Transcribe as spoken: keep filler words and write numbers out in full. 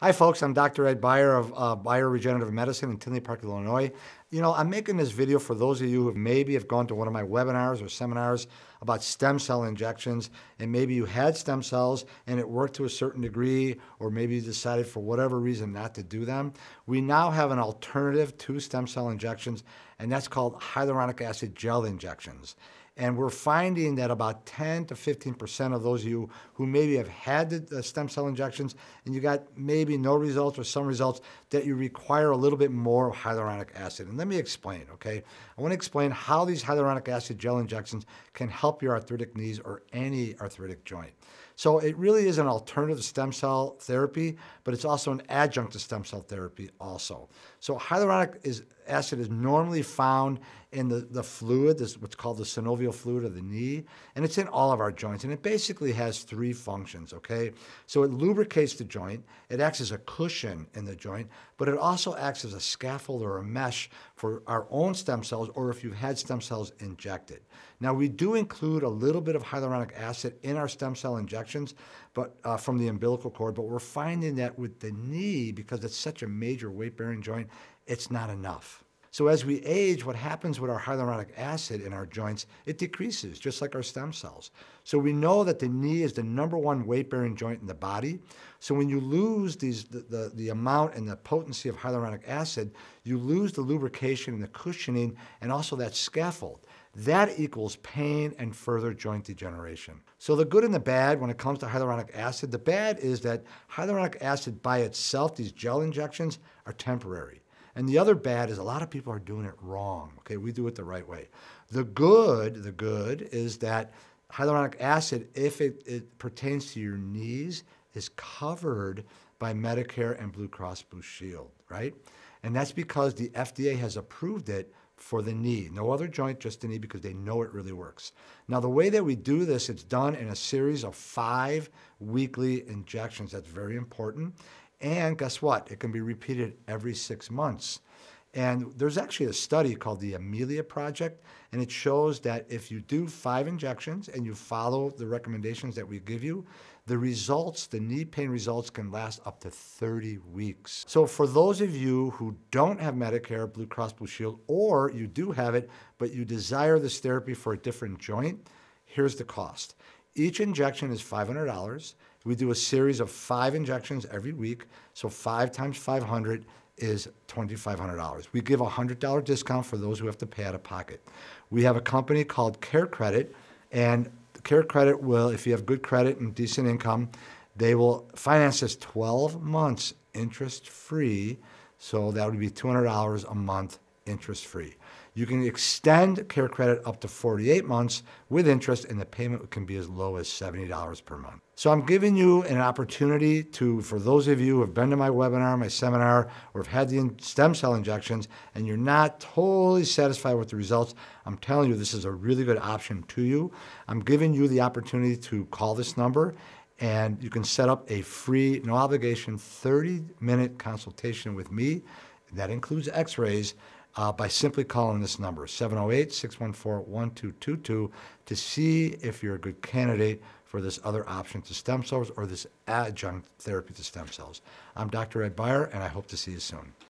Hi folks, I'm Doctor Ed Beyer of uh, Beyer Regenerative Medicine in Tinley Park, Illinois. You know, I'm making this video for those of you who maybe have gone to one of my webinars or seminars about stem cell injections, and maybe you had stem cells and it worked to a certain degree, or maybe you decided for whatever reason not to do them. We now have an alternative to stem cell injections, and that's called hyaluronic acid gel injections. And we're finding that about ten to fifteen percent of those of you who maybe have had the stem cell injections and you got maybe no results or some results, that you require a little bit more of hyaluronic acid. And let me explain, okay? I want to explain how these hyaluronic acid gel injections can help your arthritic knees or any arthritic joint. So it really is an alternative to stem cell therapy, but it's also an adjunct to stem cell therapy also. So hyaluronic is, acid is normally found in the, the fluid, this, what's called the synovial fluid of the knee, and it's in all of our joints, and it basically has three functions, okay? So it lubricates the joint, it acts as a cushion in the joint, but it also acts as a scaffold or a mesh for our own stem cells, or if you've had stem cells injected. Now, we do include a little bit of hyaluronic acid in our stem cell injections but uh, from the umbilical cord, but we're finding that with the knee, because it's such a major weight-bearing joint, it's not enough. So as we age, what happens with our hyaluronic acid in our joints, it decreases, just like our stem cells. So we know that the knee is the number one weight-bearing joint in the body. So when you lose these, the, the, the amount and the potency of hyaluronic acid, you lose the lubrication and the cushioning and also that scaffold. That equals pain and further joint degeneration. So the good and the bad when it comes to hyaluronic acid, the bad is that hyaluronic acid by itself, these gel injections, are temporary. And the other bad is a lot of people are doing it wrong, okay? We do it the right way. The good, the good is that hyaluronic acid, if it, it pertains to your knees, is covered by Medicare and Blue Cross Blue Shield, right? And that's because the F D A has approved it for the knee. No other joint, just the knee, because they know it really works. Now, the way that we do this, it's done in a series of five weekly injections. That's very important. And guess what? It can be repeated every six months. And there's actually a study called the Amelia Project, and it shows that if you do five injections and you follow the recommendations that we give you, the results, the knee pain results, can last up to thirty weeks. So for those of you who don't have Medicare, Blue Cross Blue Shield, or you do have it, but you desire this therapy for a different joint, here's the cost. Each injection is five hundred dollars. We do a series of five injections every week, so five times five hundred is twenty-five hundred dollars. We give a one hundred dollar discount for those who have to pay out of pocket. We have a company called Care Credit, and Care Credit will, if you have good credit and decent income, they will finance this twelve months interest-free, so that would be two hundred dollars a month interest-free. You can extend Care Credit up to forty-eight months with interest, and the payment can be as low as seventy dollars per month. So I'm giving you an opportunity to, for those of you who have been to my webinar, my seminar, or have had the stem cell injections, and you're not totally satisfied with the results, I'm telling you this is a really good option to you. I'm giving you the opportunity to call this number, and you can set up a free, no obligation, thirty minute consultation with me. That includes x-rays. Uh, by simply calling this number, seven oh eight, six one four, one two two two, to see if you're a good candidate for this other option to stem cells or this adjunct therapy to stem cells. I'm Doctor Ed Beyer, and I hope to see you soon.